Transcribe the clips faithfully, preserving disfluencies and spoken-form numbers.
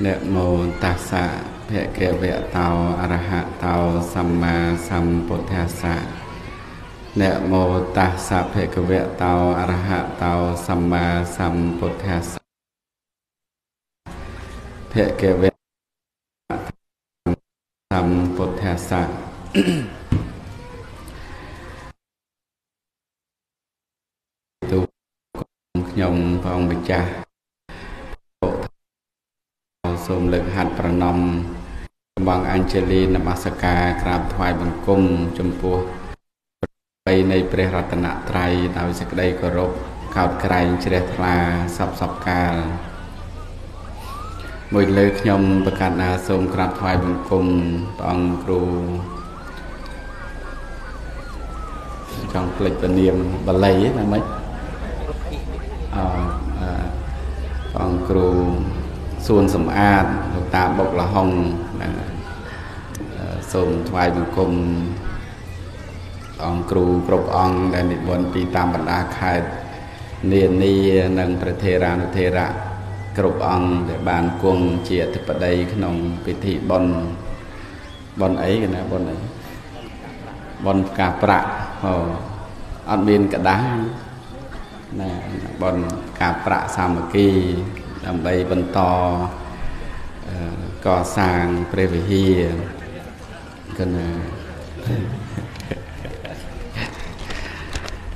Nè mô tạc sạ Phệ kê vệ tàu Arahat tàu Samma Sambuddhasa. Nè mô tạc sạ Phệ kê vệ tàu Arahat tàu Samma Sambuddhasa. Phệ kê vệ tàu Sambuddhasa. Tu nhông và ông Bạch Cha xôm lực hạt pranom bằng Anjali Namaskar Krab Thai Bằng Cung Chum Pua Bay Nay Pre Ratana Trai Đào Sắc Đầy Cờ Rộp Khao Krai Chretla Sap Sap Kal Mùi lực nhông Bạc Na xôm Krab Thai Bằng Cung Bằng Cru trong lịch vận niệm Bà Lấy là mấy Bằng Cru xuân sầm an ta bộc là hồng sồn thoại bằng cùng ông cừu cọp ông đang định buồn pi tam bản đa khai niên ni nâng Prethera Nuthera cọp ông để bàn cuồng chia thực vật đây nông pi thị bon bon ấy cái này bon ấy bon cà prạ hồ ăn biên cả đá nè bon cà prạ samaki làm bay vần to uh, cò sàng previhi cần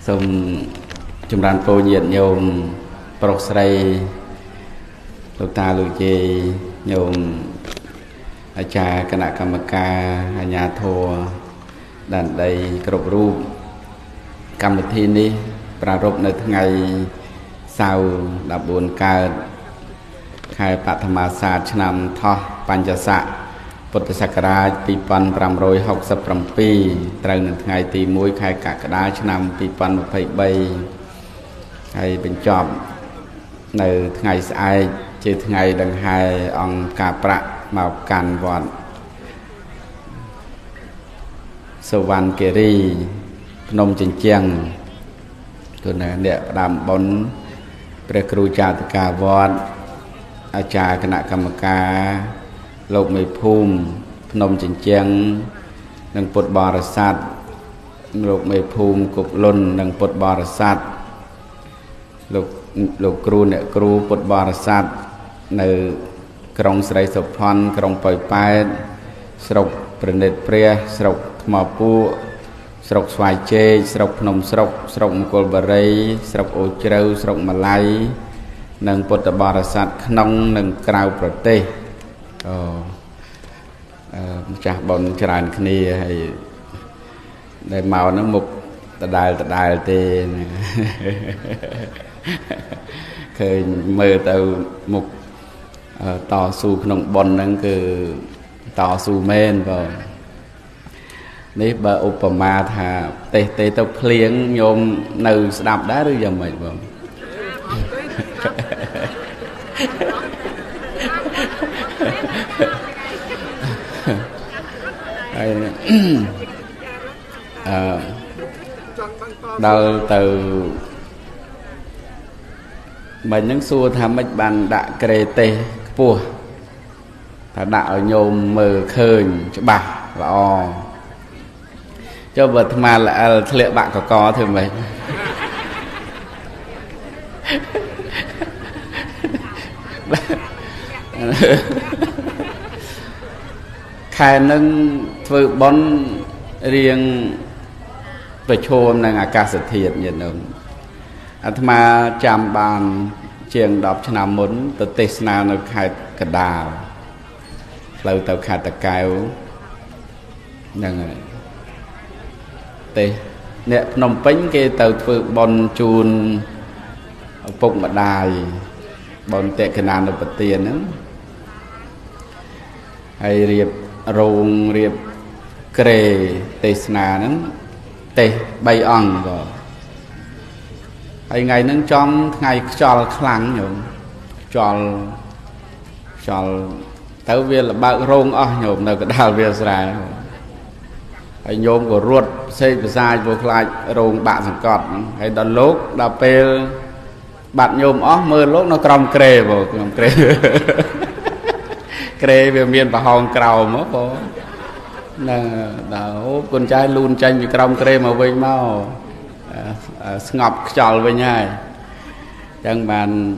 xong chùm đàn phô nhiệt nhôm prosray lục ta lục chê nhôm acha cana kamaka nhà thô đàn đầy cột ru cam thi ni pra rộp nơi ngày sau đã buồn ca khai bát tham sát năm thọ panjasa Phật Sắc Ra Pi Pan Pram Roi Học Sập Pram Pi trời nửa ngày tì mũi khai cả cả đá năm Pi Pan một phẩy bảy hay bình chọn nửa ngày sai chỉ ngày đằng hai ông cà prạ màu càn vọt Sovan Kiri Phnom Chinh Chiang còn là địa đàm bốn Prekruja Taka Vọtอาจารย์คณะกรรมการโลกไม่ภูมิพนมจิงเจียงนังปดบรสัตโลกไม่ภูมิกบลนนังปดบรสัตโลกโลกครูเนี่ยครูปดบรสัตในกรงสไลสพรกรงปล่อยไปสรกประเนตเปรียสรกหมอปูสรกสวายเจสรกพนมสรกสรกมกลบเรยสรกโอเจรสรกมาลายนังปตบาราสัตขนมนังกราวประเทศจากบนจรานคณีให้ได้เมาน้ำมุกตะดายตะดายเตนเคยเมื่อเตามุกต่อสู้ขนมบนนั่นคือต่อสู้เมนบ่นี่บ่อุปมาธาเตเตเตาเคลียงโยมหนึ่งสดับได้หรือยังไงบ่à, đau từ mình những xua tham mịch bàn đã kề tê pua thà đạo nhôm mờ khơi cho bà và o cho vật mà là liệu bạn có có thì mình khai nâng phơi bón riêng về chôn năng Akasa thiệt nhận ông Atma chạm bàn chieng đọc cho nam muốn từ Tesna nó khai cả đào lâu tàu khai tạc cao năng tê nè nồng bánh kia tàu phơi bón chun phục mặt đài bón tệ cái nào nó bật tiền lắm hay riệp rồng riệp kề tê sna nắng tê bay ong rồi hay ngày nắng trong ngày tròn kháng nhổm tròn tròn tao viên là bạo rồng o nhổm nào cái đào viên ra hay nhôm của ruột xây ra vô lại rồng bạ sầm cọt hay đòn lốp đào pê bạn nhôm ó mơ lốt nó còng kề vào còng kề kề về miền bà hòn cầu mất bố là đảo con trai luôn tranh về còng kề mà vây mau ngọc tròn với nhai chẳng bàn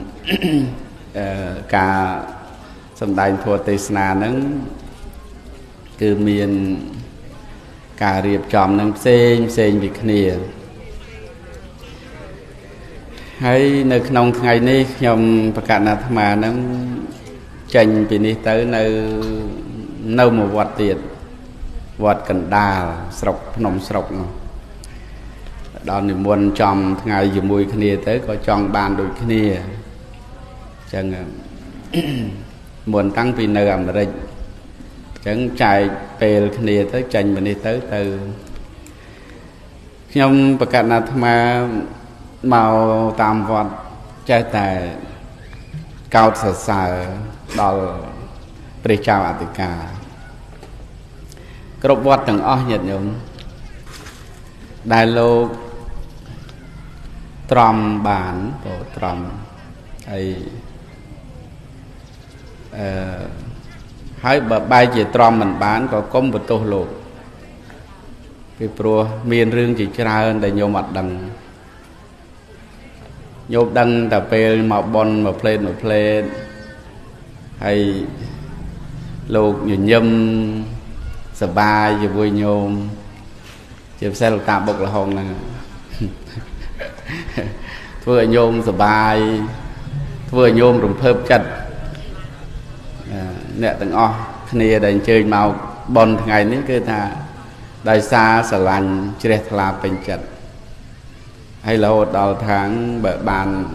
cả sầm đài thua tây sna nứng cứ miền cả riệp tròn nắng sen sen việc nề hay nơi nông ngày nay nhom bạc cạn là mà nó tranh vì đi tới nơi nâu một vạt tiền vạt cần đà sọc nồng sọc đó thì muốn tròn ngày gì mùi kia tới có tròn bàn đôi kia chẳng muốn tăng vì nơi làm được chẳng chạy về kia tới tranh mình đi tới từ nhom bạc cạn là mà màu tam vọt trái tài cao sờ sờ đòi bề trào ạt cả các động vật từng o nhiệt nhung đại lô tròn bản tổ tròn hay hãy bờ bay chỉ tròn mình bán có công vật tô lục cái pro miền riêng chỉ ra hơn để nhiều mặt đằng nhộp đăng tập về màu bon màu plate màu plate hay luộc nhồi nhâm sờ ba giờ vui nhôm giờ xe lục tạm bộc là hòn nè vừa nhôm sờ ba vừa nhôm rùng phơm chặt nè từng o kia đành chơi màu bon ngày nấy cứ thà đại sa sờ lành chơi là bình chặt hay là hột đào tháng bờ bàn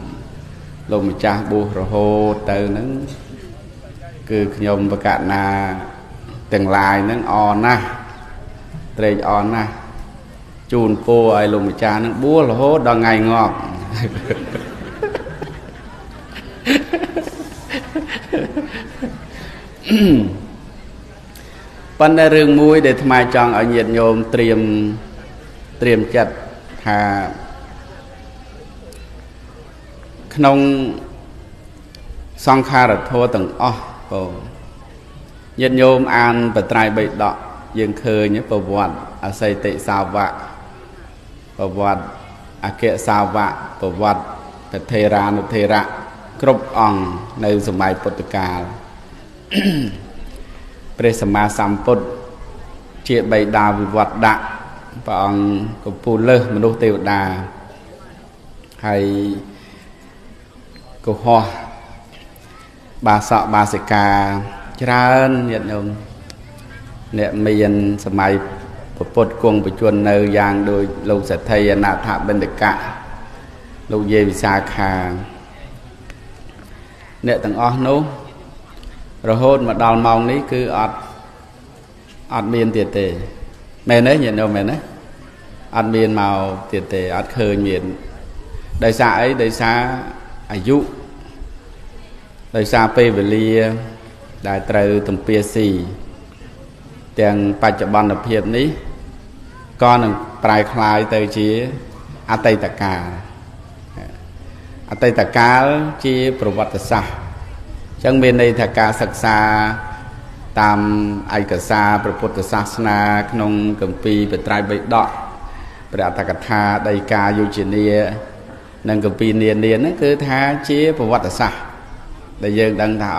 lồng cha bù rồi hột từ nó cứ nhom và cả na từng lại nó on na trề on na chun cô ai lồng cha nó búa rồi hột đào ngày ngọt vấn đề riêng mũi để tham gia chọn ở nhiệt nhôm tiêm tiêm chặt hà nông song kha là thua từng o bồ nhân nhôm an và trai bậy đọ dương khơi nhớ bồ vọt à xây tệ sao vạ bồ vọt à kệ sao vạ bồ vọt thật thề ra một thề ra cướp ong nơi sông mai Portugal presma samput chia bậy đà vì vọt đạ và ong của phù lơ mà đô tiêu đà hay cô hoa bà sọ bà sẽ cà tràn nhận ông nè miền sầm mai bột cuồng bột chuồn nơ giang đôi lâu sẽ thay nạ thả bên đực cả lâu dê bị xa khà nè tầng o nấu rồi hôn mà đào mong đấy cứ ọt ọt miền tiệt tề mẹ đấy nhận ông mẹ đấy ọt miền màu tiệt tề ọt khơi miền đại xã ấy đại xãอายุโดยซาเปเวลีได้เตยตุ่มเปียสีเตียงปัจจุบันเพียบนี้ก้อนปลายคลายเตยจีอาเตยตะกาอาเตยตะกาจีประวัติศาสตร์จังเบนในตะกาศึกษาตามไอกษาประพุทธศาสนาขนมกัมปีเป็นไตรใบดอกประตะกถาไดกายูจิเนียนั่นก็ปีเนียนเนียนนั่นคือท้าเชี่ยประวัติศาสตร์แต่ยังดังท้า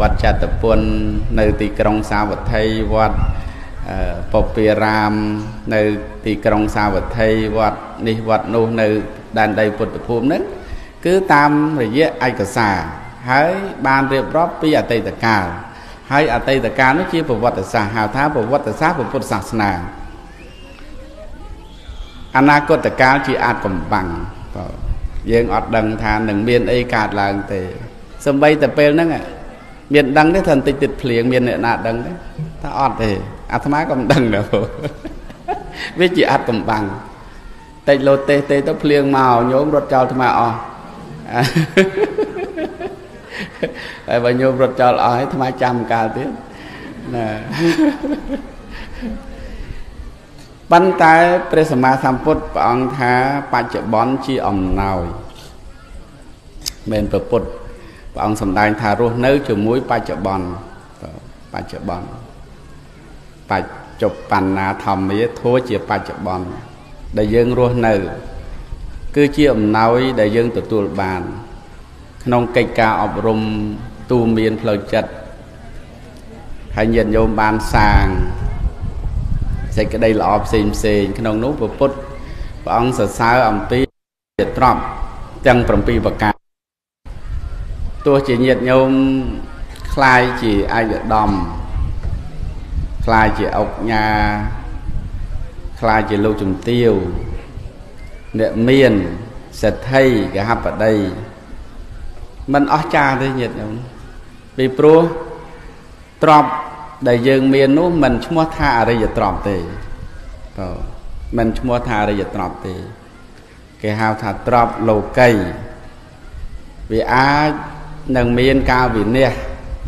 วัดจัตพลในตีกรงสาวัตไทยวัดปอปีรามในตีกรงสาวัตไทยวัดนิวัดนู่นในด้านใดปุตตภูมินั้นคือตามระยะไอกษาให้บานเรียบร้อยปีอติตการให้อติตการนั่นเชี่ยประวัติศาสตร์หาท้าประวัติศาสตร์ประพุทธศาสนาอนาคตการจีอาจกำบังยังอดดังทานหนึ่งเมียนไอกาดลางเตะสมัยแต่เป็นนั่งอ่ะเมียนดังได้ทันติดติดเพียงเมียนเนี่ยนาดังได้ถ้าอดเตะอาตมากำดังเด้อวิจิอาจกำบังแต่โลเตเตต้องเพียงเมาโยมรถเจ้าทำไมอ๋อไอ้บรรยมรถเจ้าอ๋อให้ทำไมจำการที่น่ะปัญไตเปรสมาสัมพุทธองค์ท้าปัจจุบันชีอ่ำนาว mền bờ bột và ông sầm đai thà ruột nới chùm muối ba chợ bòn ba chợ bòn ba chục bàn nà thầm ấy thua chia ba chợ bòn đại dương ruột nở cứ chia ẩm nói đại dương tụt tụt bàn nông cây ca ọp rum tu miên phơi chật hãy nhìn vô bàn sàng xây cái đây là ọp xìm xìm cái nông nút bờ bột và ông sờ sao ẩm pi trọm chăng trầm pi và cá tôi chỉ nhiệt nhôm khai chỉ ai được đầm khai chỉ ốc nhà khai chỉ lâu trùng tiêu nệ miền sệt hay cái hấp ở đây mình ở cha thế nhiệt nhôm bị pro trọm đại dương miền nó mình mua tha ở đây giờ trọm thì mình mua tha ở đây giờ trọm thì cái hào thả trọp lầu cây vì ai nâng miên cao vì nè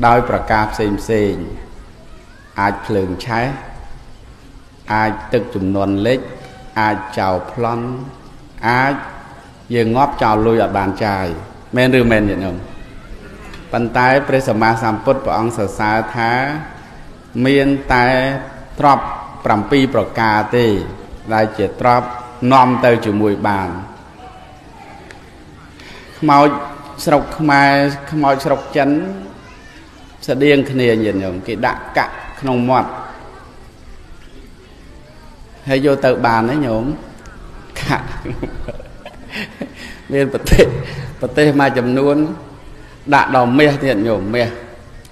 đôi bà cạp xìm xìm ai phường cháy ai tức chùm nôn lít ai chào plon ai dương ngóp chào lui ở bàn chài men rưu men nhận không bàn tay pre sơ ma sam put bà ông sơ xa thá miên tay trọp pram pi bà cà tì lại chế trọp nôm tới chữ mùi bàn màu sọc mai màu sọc chấn sẽ điên khne nhìn nhầm cái đạn cạn không mọt hay vô tự bàn đấy nhổm cạn bên bật tê bật tê mai chầm nuôn đạn đòn mè thiện nhổm mè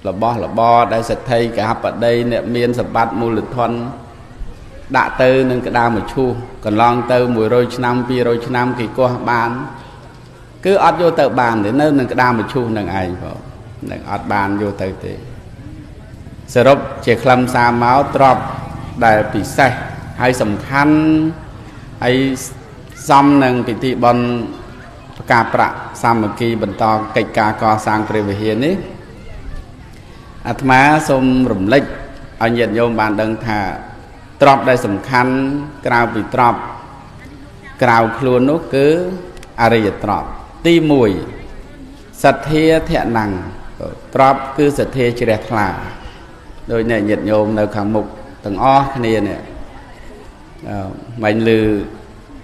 là bo là bo đây sẽ thay cả hấp ở đây nè miên sập bát mù lịch thuần đã tư nên cái đa một chu còn long tư mùi rồi năm pi rồi năm kỳ qua bàn cứ ót vô tờ bàn để nơi nên cái đa một chu đằng ai vợ đằng ót bàn vô tờ thì sờ rốt chè khăm xa máu trọp đại bị say hay sầm khăn hay xăm nên bị thị bần cà prạ xăm một kỳ bần to cây cà co sang về hiền ấy à thma xôm rụm lệch anh nhận vô bàn đơn thà trọp đây sầm khăn cào bị trọp cào khluôn nó cứ ariệt trọp ti mùi sệt thia thẹn nằng trọp cứ sệt thia chỉ đẹp là đôi này nhiệt nhôm nơi khẳng mục tầng o này nè mạnh lư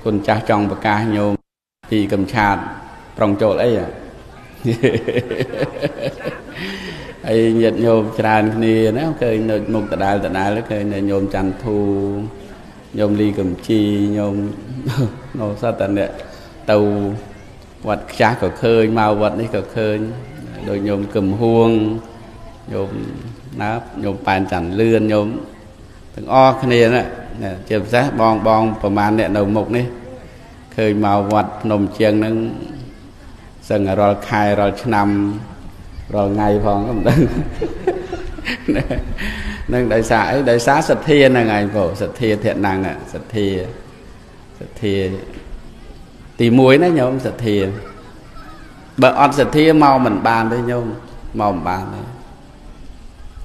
con cha chồng và ca nhôm thì cầm chặt tròng trộn ấy à ai nhiệt nhôm tràn nề nó cười một tạ đài tạ đài nó cười này nhôm tràn thu nhôm ly cầm chi nhôm nó sao tận này tàu vật chả có khơi mau vật đấy có khơi rồi nhôm cầm huông nhôm nắp nhôm bàn chản lươn nhôm từng o cái này đấy nè chém giá bong bong phần màn này đầu mục này khơi mau vật nồng chiêng nâng sừng ở rồi khai rồi nằm rồi ngày phòng cũng đừng đừng đại xã đại xã sạch thia là ngày cổ sạch thia thiện năng ạ sạch thia sạch thia tì muối nó nhôm sạch thia bờ ọt sạch thia mau mình bàn thôi nhôm mau mình bàn thôi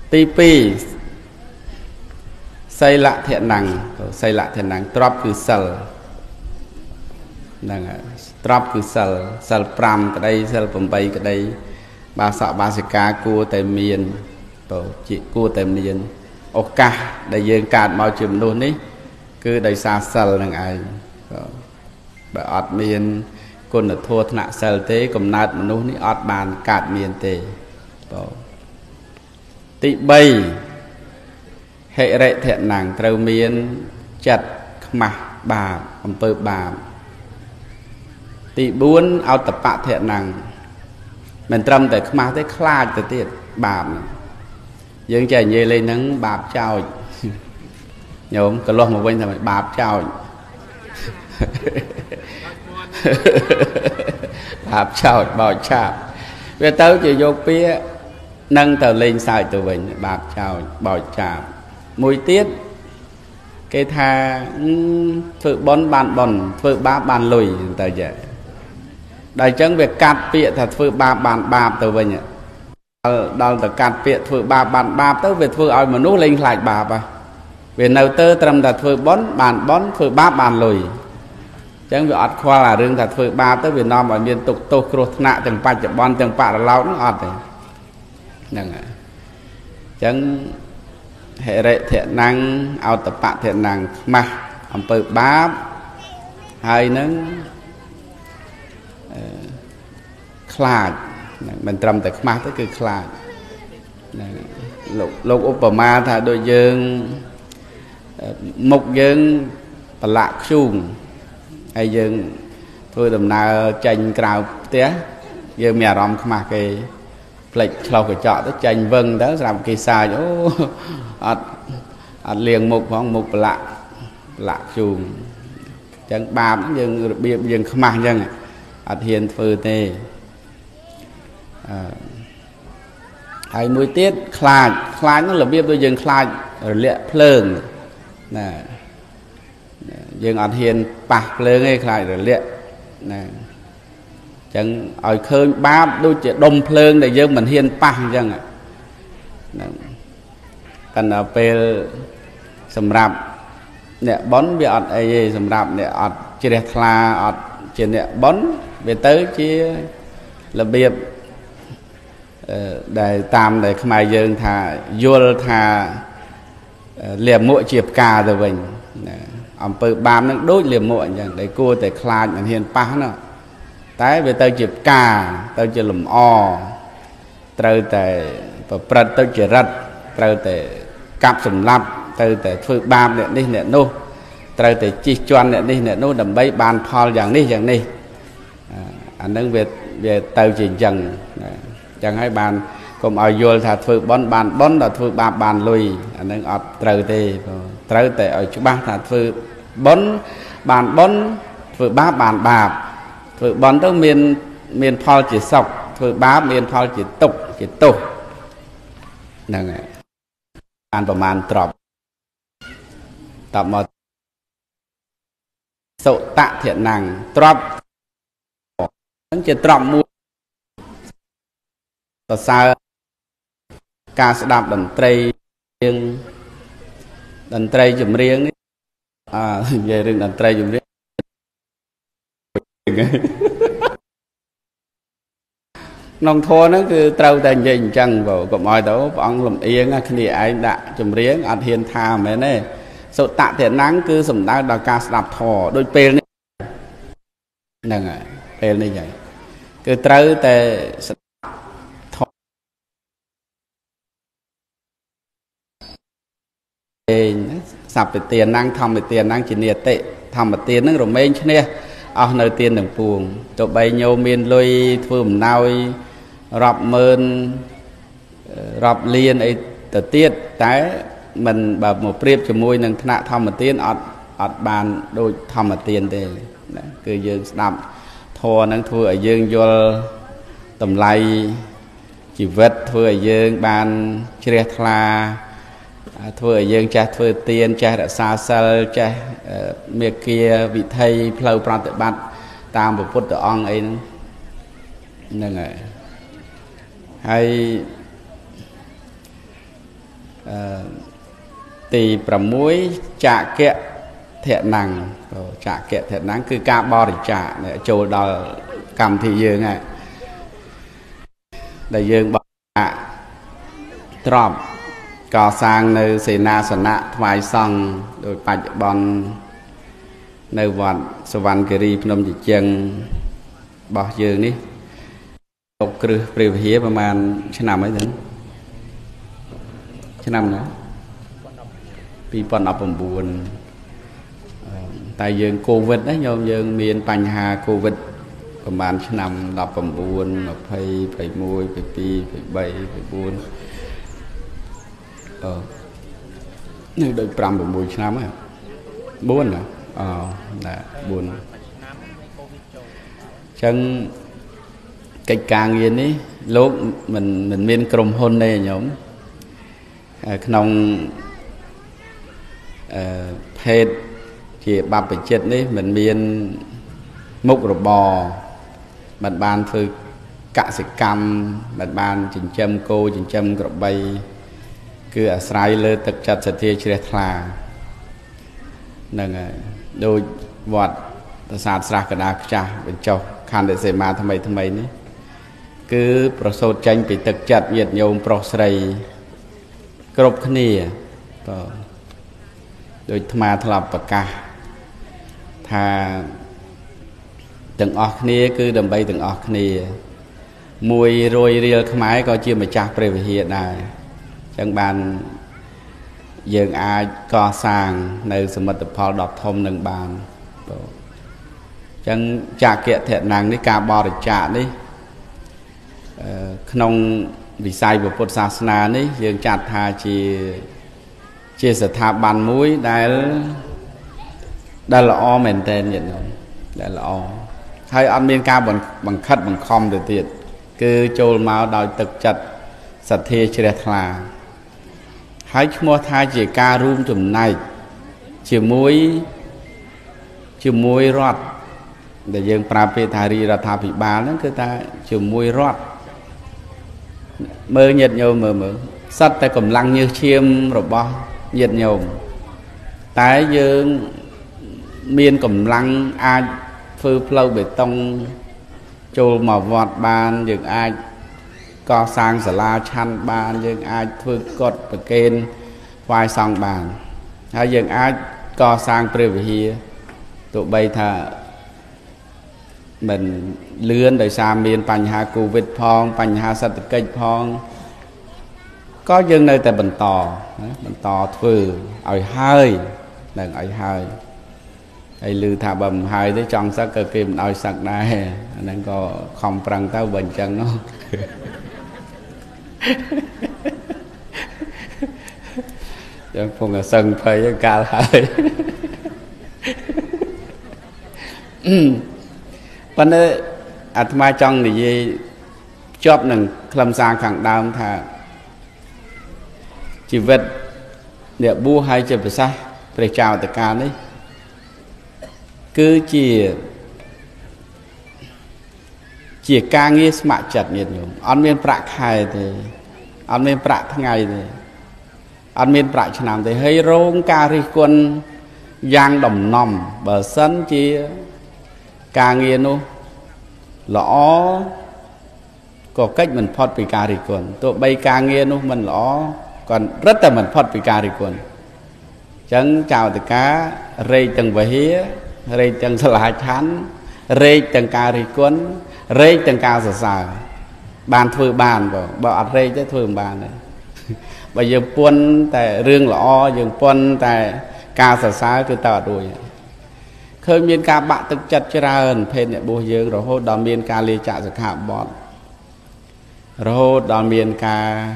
tì pi xây lạ thiện năng xây lạ thiện năng trọp cứ sờ năng ạ trọp cứ sờ sờ pram cái đây sờ bầm bay cái đây bà sọ bà sẽ cá cua tề miền tổ chị cua tề miền ốc cá đại dương cá mau chìm luôn đấy cứ đầy xa sờ là ai bà ọt miền con là thua thà sờ thế cầm nát mà luôn đấy ọt bàn cá miền tề tị bay hệ rệ thiện nàng trâu miền chặt mà bà ông bơ bà tị buôn ao tập bạ thiện nàng mình trâm tới khma tới kha tới tiệt bạp dương chạy nhê lên nắng bạp chào nhôm cả luôn một bên thằng mày bạp chào bạp chào bò chạp về tới chỉ vô pía nâng tờ lên xài từ mình bạp chào bò chạp mùi tiết cái tha phự bón bàn bòn phự ba bàn lùi tờ vậy đại chứng việc cắt bịa thật phơi ba bàn ba từ vậy nhỉ, đào từ cắt bịa phơi ba bàn ba tới việc phơi ỏi mà nút lên lại bà bà, về đầu tư trầm thật phơi bốn bàn bốn phơi ba bàn lùi, chẳng bị ọt khoa là rừng thật phơi ba tới Việt Nam mà liên tục tô cột nạ từng ba chục bon từng ba là lao nó ọt này, nè, chẳng hệ lệ thiện năng, ao tập bạn thiện năng mà ông phơi ba hay nó khla, mình trầm từ mà tới cứ khla, lục lục Obama thà đôi dương một dương lạ xuồng ai dương thôi đầm nào tranh cào té dương mẹ rong mà cái lệch lâu cái chợ tới tranh vân đó làm kỳ sai chỗ liền một hoặc một lạ lạ xuồng chẳng ba dương biên dương mà dân hiện phơi tê hai mươi tiết khai khai nó là biên đôi dương khai lệ phơn nè dương ăn hiền bạc lên ngay khai rồi lệ nè chẳng ở khơi ba đôi chị đông phơn để dương mình hiền bạc chẳng ạ cần ở về sầm rạp nè bón về ăn ai sầm rạp nè ăn chỉ để khai ăn chỉ nè bón về tới chỉ là biên để tam để khai dương thà vô thà liềm mộ chiệp cà rồi mình ông bự bám nó đốt liềm mộ chẳng để cua để khai mình hiền pa nó tái về tao chiệp cà tao chỉ lùm o tao để bật tao chỉ rật tao để cặp sủng lấp tao để phơi bám để đi để nô tao để chi choan để đi để nô đầm bay bàn phò dạng này dạng này anh đang về về tao chỉ dần chẳng hay bàn cùng ở vô thà phơi bón bàn bón là phơi ba bàn lùi anh đang ở trời thì trời thì ở chỗ ba thà phơi bón bàn bón phơi ba bàn bà phơi bón tới miền miền phò chỉ sọc phơi ba miền phò chỉ tục chỉ tục nè anh và màn trọp tập một sậu tạ thiện nàng trọp vẫn chỉ trọp mua và sao ca sẽ đạp đần tây riêng đần tây chùm riêng à về riêng đần tây chùm riêng nông thôn nó cứ trâu tay nhìn chăng vào cộng mọi đấu ông lùm yên á khi anh đã chùm riêng ăn hiền tha mấy này sự tạ thiện nắng cứ sủng đau đào ca sẽ đạp thò đôi pê này nè ngài pê này vậy cứ trâu tay sập bị tiền năng thầm bị tiền năng chỉ nhiệt tệ thầm bị tiền năng rộm mênh chứ nè ở nơi tiền đường buồn tụi bay nhô miên lôi phùm nôi rọp mơn rọp liên ấy tờ tiết tái mình bà một priếp cho môi nâng thạ thầm bị tiền ọt ọt bàn đôi thầm bị tiền tê cứ dương đậm thô nâng thua ở dương vô tầm lây chỉ vết thua ở dương bàn chê thla thưa dân cha thưa tiền cha đã xa xa cha miệt kia vị thầy lâu pran tự bát tam bộ phật tự on ấy nên là hay tì bầm muối chạ kẹt thiện năng chạ kẹt thiện năng cứ ca bo để chạ để trồ đò cầm thì dương này để dương bỏ tròn có sang nơi xì na sân nạ thoái xong đôi bạch bọn nơi vọt sơ văn kỳ ri phân chỉ chân bỏ dương đi cục cử priu hiếp mà màn chứ nằm ấy thính chứ nằm nữa vì bọn ập ẩm buồn tại dương Covid đó nhôm dương miền bành hà Covid mà màn chứ nằm ập ẩm buồn mà phây phây môi phây pi phây bầy phây buồn nơi đôi pram bổ mùi năm á bốn à ờ là bốn chân cái càng yên ấy lúc mình mình miên cồm hôn đây nhóm nông hết chỉ ba bảy chết đấy mình miên mục rồi bò mặt bàn phơi cạ sạch cam mặt bàn chỉnh châm cô chỉnh châm rồi bay cứ ở sai lơ tật chặt sệt thiệt là đôi vọt Sa sạc đa cha bên châu khăn để dễ mà tham ấy tham ấy cứ pro sốt tranh bị tật chặt nhiệt nhôm pro sấy cột khné rồi tham mà tham lập bậc ca thà từng ở khné cứ đầm bay từng ở khné mùi rồi riêng tham ấy coi chưa mà cha về hiện này chẳng bàn dường ai co sang nơi sự mật tập họ đọc thông đừng bàn chẳng trả kiện thiện năng đi cả bò để trả đi không vì sai của Phật giáo na đấy dường trả thà chỉ chia sẻ thà bàn mũi đây đây là o mền tên nhận rồi đây là o hay ăn miên ca bằng bằng khất bằng khom được tiệt cứ trôi máu đòi thực chặt sạch thê chia thà hãy mua thai chỉ ca room chùm này chỉ mũi chỉ mũi rót để dân Prabhethari ra tháp bị ba nó cứ ta chiều môi rót mơ nhiệt nhiều mơ mơ sắt ta cầm lăng như chiêm rồi bo nhiệt nhiều tái dương miên cầm lăng ai phư lâu bê tông trôi màu vọt bàn dường ai co sang sả la chăn bàn dường ai phư cột bờ kênh vai song bàn hay dường ai co sang previa tụi bay thà mình lươn đời xa miền bành hà Covid phong bành hà sát kịch phong có dân nơi tại bình tò bình tò thử ỏi hơi đừng ỏi hơi ai lư thả bầm hơi tới trong sát cơ kim ỏi sạc này nên có không prăng tao bình chân nó chẳng phùng ở sân phơi với ca lại vấn đề Atma trong thì gì chóp nâng làm sao khẳng đam thà chỉ vật để bu hai chụp được sai phải chào tất cả đấy cứ chỉ chỉ ca nghe mạ chặt nhiệt nhiều ăn miên bạc hai thì ăn miên bạc tháng ngày thì ăn miên bạc cho làm thì hơi rong ca ri quân giang đồng nòng bờ sân chi ca nghe nó lõ có cách mình phật bị cà rì quần tụi bay ca nghe nó mình lõ còn rất là mình phật bị cà rì quần chẳng chào từ cá rây từng vầy hía rây từng sả chán rây từng cà rì quần rây từng cà sờ sờ bàn thưa bàn bảo bảo rây chứ thường bàn này bây giờ quân tại riêng lõ dừng quân tại cà sờ sờ cứ tao đuổi khơi miên ca bạ thực chặt cho ra hơn phên nè bố dương rồi hô đòn miên ca lê chạ giặc hạ bọn rồi hô đòn miên ca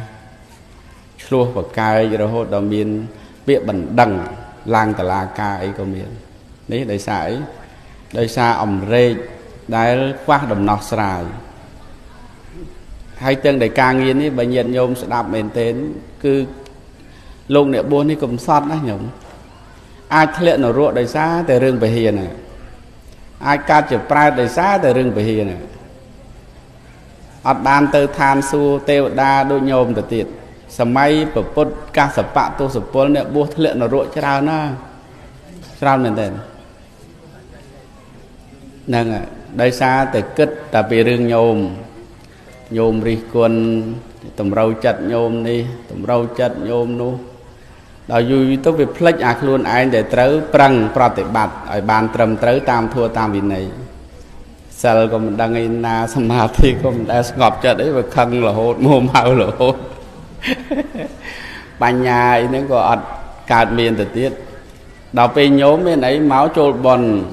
chua và cay rồi hô đòn miên bịa bẩn đằng lang tà la ca ấy có miên đấy đây xa ấy đây xa ổng rê đáy quát đồng nọt sài hai tương đầy ca nghiên ấy bà nhiệt nhôm sẽ đạp mến tên cứ lúc nè bố này cũng xót đó nhổng ai thẹn nó ruột đời xa từ rừng về hiền này ai ca chụp prai đời xa từ rừng về hiền này ở đan từ than su teo đa đôi nhôm từ tiệt sầm may bờ pốt ca sập bạ tô sập pôn nè bố thẹn nó ruột chao na chao nền đền nè đời xa từ cất ta về rừng nhôm nhôm ri quân tầm râu chặt nhôm đi tầm râu chặt nhôm nu đòi dù tôi việc plek ác luôn anh để trớ prăng pratibat ở bàn trầm trớ tam thua tam vị này sao có mình đang in na samadhi có mình đã ngọc cho đấy và khăn là hốt mồm hao là hốt bàn nhà ấy nó còn cạt miền từ tiết đào pe nhóm bên ấy máu trôi bòn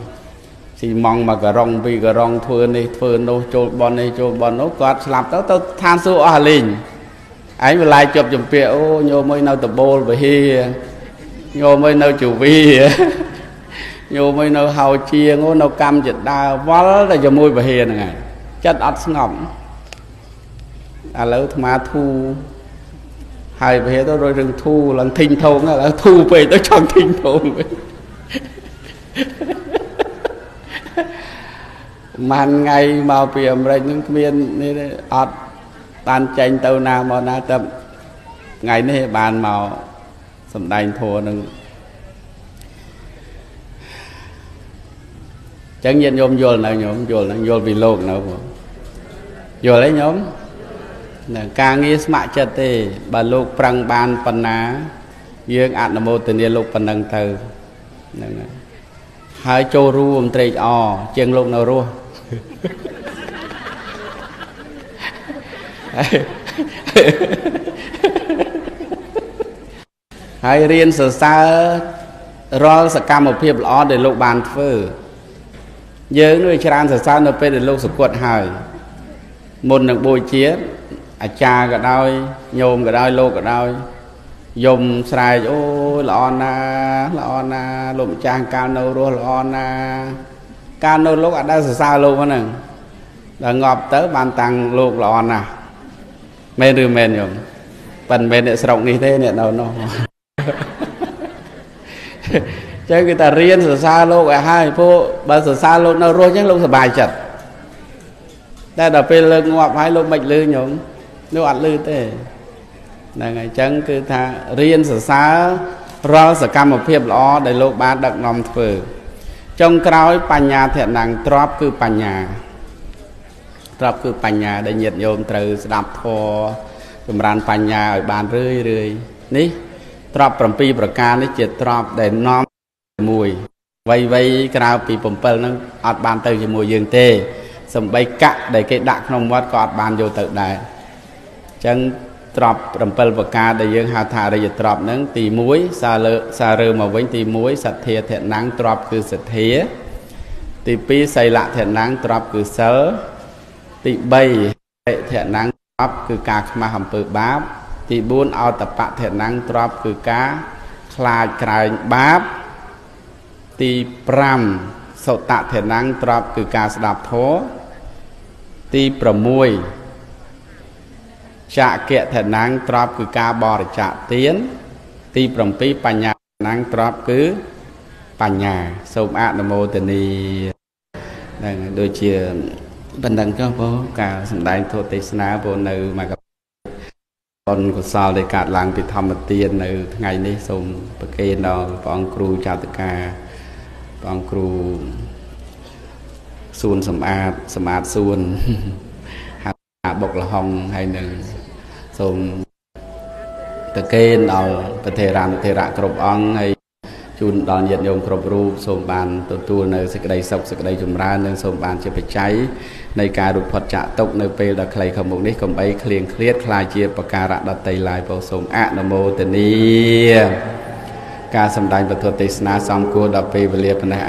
thì mong mà cả rong vì cả rong thưa này thưa đâu trôi bòn này trôi bòn nó quạt làm tao tao than su ở liền ấy mà lại chụp chụp bịa ô nhô mới nấu tập bồ về hì nhô mới nấu chủ vi nhô mới nấu hào chia ngô nấu cam chật đa vó là cho môi về hì này chất ắt ngỏng à lỡ mà thu hai về tôi rồi rừng thu lần thinh thôn là thu về tôi chọn thinh thôn màn ngày mà phiền rồi những miền ọt tan tranh tàu nào mà na tập ngày nay bàn màu sầm đành thua nâng chẳng nhiên nhôm vô là nhôm vô là vô vì lộn nào vô vô đấy nhóm là ca nghi mạ chết thì bà lục prang ban pan ná dương ăn là một tiền lục pan đằng từ hai châu ru ông tây o chieng lục nào ru hai riêng sơ sa rồi sơ cam một phiệp lo để lục bàn phơi dương nuôi chăn sơ sa nó để lục sục quật hài một nặng bồi chiết à cha cả đôi nhôm cả đôi lô cả đôi dùng xài ôi lọ na lọ na lụm trang cano rô lọ na cano lúc ở đây sao luôn nè là ngọp tới bàn tàng luộc lọ nè men rư men nhung phần men để sọc như thế này đâu nó chứ người ta riêng sửa xa luôn ở hai phố bà sửa xa luôn nó rồi chứ lúc sửa bài chật đây là phê lưng ngọp hai lúc mạch lư nhung nếu ăn lư thế là ngày chẳng cứ tha riêng sửa xa rồi sửa cam một phiệp lo để lúc ba đặc nòng phở trong cõi bàn nhà thiện nàng trọp cứ bàn nhà trọp cứ bàn nhà để nhiệt nhôm từ đạp thò cùng ran bàn nhà ở bàn rưỡi rưỡi ní trọp cầm pi bạc ca ní chìa trọp để nón mùi vây vây cào pi bầm bờ nó ở bàn từ chỉ mùi dương tê sầm bay cạ để cái đạn nòng mót cọt bàn vô tự đại chẳng trọp cầm pi bạc ca để dương hà thà để chìa trọp nắng tì muối xà lợ xà rơ mà vén tì muối sạch thề thiện nắng trọp cứ sạch thề tì pi xây lạ thiện nắng trọp cứ sớ tị bay thiện năng trọp cứ cá mà hầm bự báp tị buôn ao tập bạ thiện năng trọp cứ cá khai cài báp tị pram sầu tạ thiện năng trọp cứ cá đạp thố tị promui chạ kẹ thiện năng trọp cứ cá bò chạ tiến tị prompi panya năng trọp cứ panya sôm ạ nam mô tề ni đôi chia bình đẳng cho bố cả sầm đại thổ tế sná bố nữ mà gặp con của sao để cả làng bị thầm tiền nữ ngày nay sùng bậc kia đó con cừu chào tất cả con cừu xuân sầm ạt sầm ạt xuân hạt bọc là hồng hay nữ sùng bậc kia đó bậc thề ràng bậc thề rạ cột ong hay chun đòn nhiệt nhôm cột rùm sùng bàn tổ tu nữ sẽ đầy sọc sẽ đầy chùm ra nên sùng bàn chưa bị cháy ในการรุดพ้นจากทุกข์ในពេលដែលคลายขมุกนี้ก็ไม่เคลียงเครียดคลายเจียประการะดัตไตรลายโปรสมอนุโมทนีการสำแดงประทวดเทศนาสองคู่ดับไปเวลียปนัย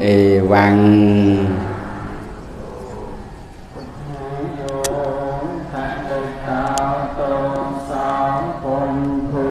เอวัง